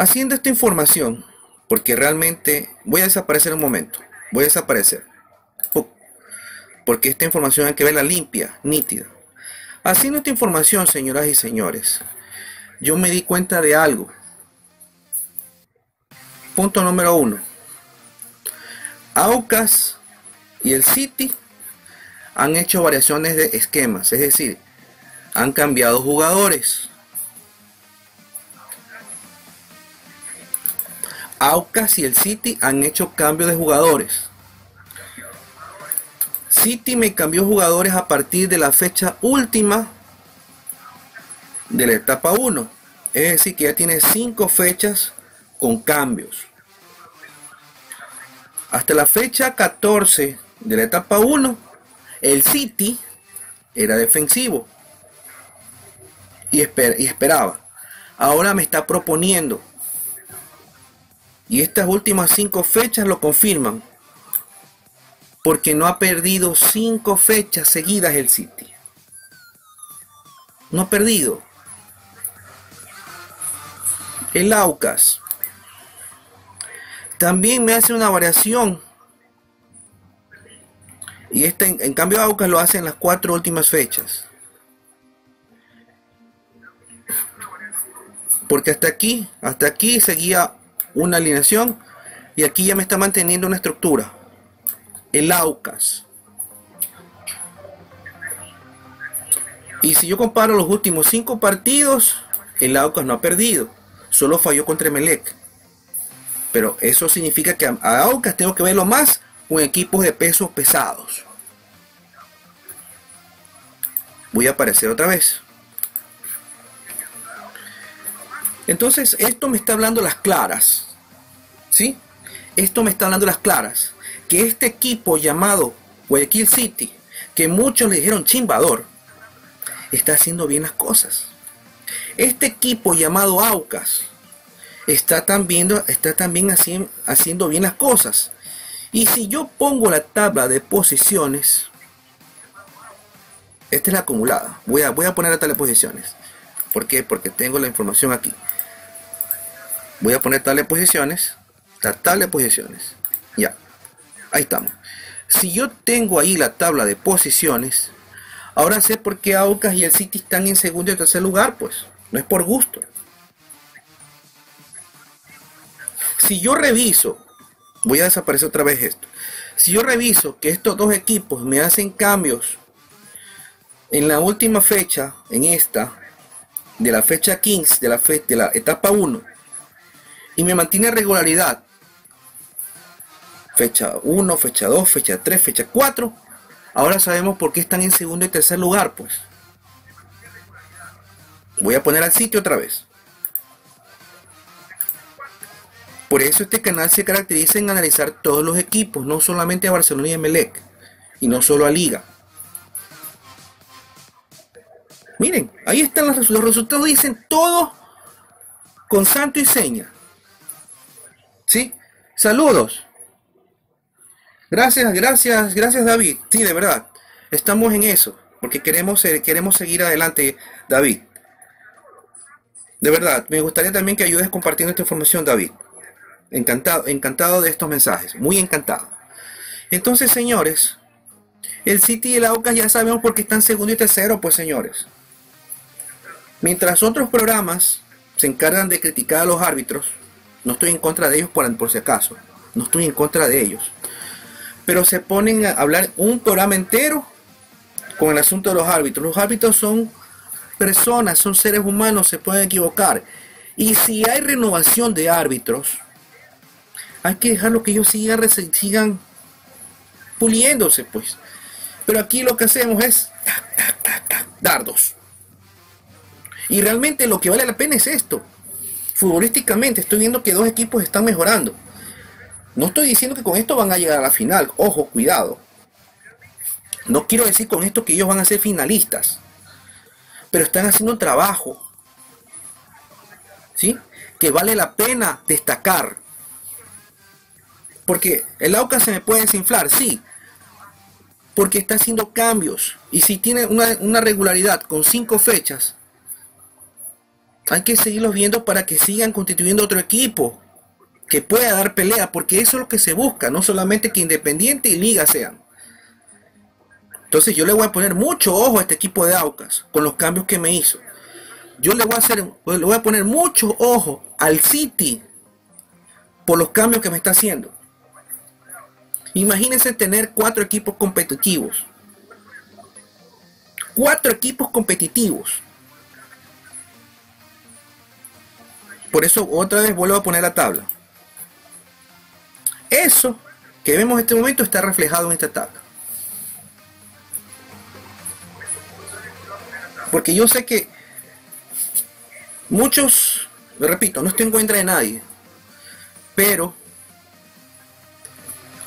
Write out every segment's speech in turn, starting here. Haciendo esta información, porque realmente voy a desaparecer un momento, voy a desaparecer, porque esta información hay que verla limpia, nítida. Haciendo esta información, señoras y señores, yo me di cuenta de algo. Punto número 1. AUCAS y el City han hecho variaciones de esquemas, es decir, han cambiado jugadores. AUCAS y el City han hecho cambios de jugadores. City me cambió jugadores a partir de la fecha última de la etapa 1. Es decir, que ya tiene 5 fechas con cambios. Hasta la fecha 14 de la etapa 1, el City era defensivo y esperaba. Ahora me está proponiendo. Y estas últimas 5 fechas lo confirman. Porque no ha perdido 5 fechas seguidas el City. No ha perdido. El AUCAS también me hace una variación. Y en cambio AUCAS lo hace en las 4 últimas fechas. Porque hasta aquí seguía una alineación. Y aquí ya me está manteniendo una estructura. El AUCAS. Y si yo comparo los últimos 5 partidos, el AUCAS no ha perdido, solo falló contra Emelec. Pero eso significa que a AUCAS tengo que verlo más con equipos de pesos pesados. Voy a aparecer otra vez. Entonces esto me está hablando las claras, ¿sí? Esto me está hablando las claras. Que este equipo llamado Guayaquil City, que muchos le dijeron chimbador, está haciendo bien las cosas. Este equipo llamado AUCAS está también haciendo bien las cosas. Y si yo pongo la tabla de posiciones, esta es la acumulada. Voy a poner la tabla de posiciones. ¿Por qué? Porque tengo la información aquí. Voy a poner tabla de posiciones. La tabla de posiciones. Ya. Ahí estamos. Si yo tengo ahí la tabla de posiciones, ahora sé por qué AUCAS y el City están en segundo y tercer lugar, pues. No es por gusto. Si yo reviso, voy a desaparecer otra vez esto. Si yo reviso que estos dos equipos me hacen cambios en la última fecha, en esta, de la fecha 15, de la etapa 1, y me mantiene regularidad, fecha 1, fecha 2, fecha 3, fecha 4. Ahora sabemos por qué están en segundo y tercer lugar, pues. Voy a poner al sitio otra vez. Por eso este canal se caracteriza en analizar todos los equipos, no solamente a Barcelona y Emelec, y no solo a Liga. Miren, ahí están los resultados, dicen todo con santo y seña. ¿Sí? Saludos. Gracias David. Sí, de verdad, estamos en eso, porque queremos seguir adelante, David. De verdad, me gustaría también que ayudes compartiendo esta información, David. Encantado de estos mensajes, muy encantado. Entonces, señores, el City y el AUCAS ya sabemos por qué están segundo y tercero, pues, señores. Mientras otros programas se encargan de criticar a los árbitros, no estoy en contra de ellos por si acaso, no estoy en contra de ellos. Pero se ponen a hablar un programa entero con el asunto de los árbitros. Los árbitros son personas, son seres humanos, se pueden equivocar. Y si hay renovación de árbitros, hay que dejarlo que ellos sigan puliéndose, pues. Pero aquí lo que hacemos es dardos. Y realmente lo que vale la pena es esto. Futbolísticamente estoy viendo que dos equipos están mejorando. No estoy diciendo que con esto van a llegar a la final. Ojo, cuidado. No quiero decir con esto que ellos van a ser finalistas. Pero están haciendo un trabajo, ¿sí?, que vale la pena destacar. Porque el AUCAS se me puede desinflar, sí. Porque está haciendo cambios. Y si tiene una regularidad con 5 fechas, hay que seguirlos viendo para que sigan constituyendo otro equipo que pueda dar pelea, porque eso es lo que se busca, no solamente que Independiente y Liga sean. Entonces yo le voy a poner mucho ojo a este equipo de Aucas con los cambios que me hizo. Yo le voy a poner mucho ojo al City por los cambios que me está haciendo. Imagínense tener 4 equipos competitivos. 4 equipos competitivos. Por eso otra vez vuelvo a poner la tabla. Eso que vemos en este momento está reflejado en esta tabla. Porque yo sé que muchos, me repito, no estoy en contra de nadie, pero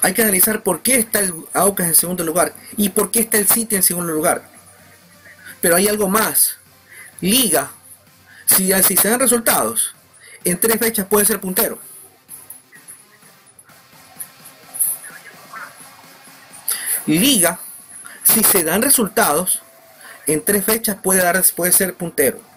hay que analizar por qué está el AUCAS en segundo lugar y por qué está el City en segundo lugar. Pero hay algo más. Liga, si se dan resultados, en 3 fechas puede ser puntero. Liga, si se dan resultados, en 3 fechas puede ser puntero.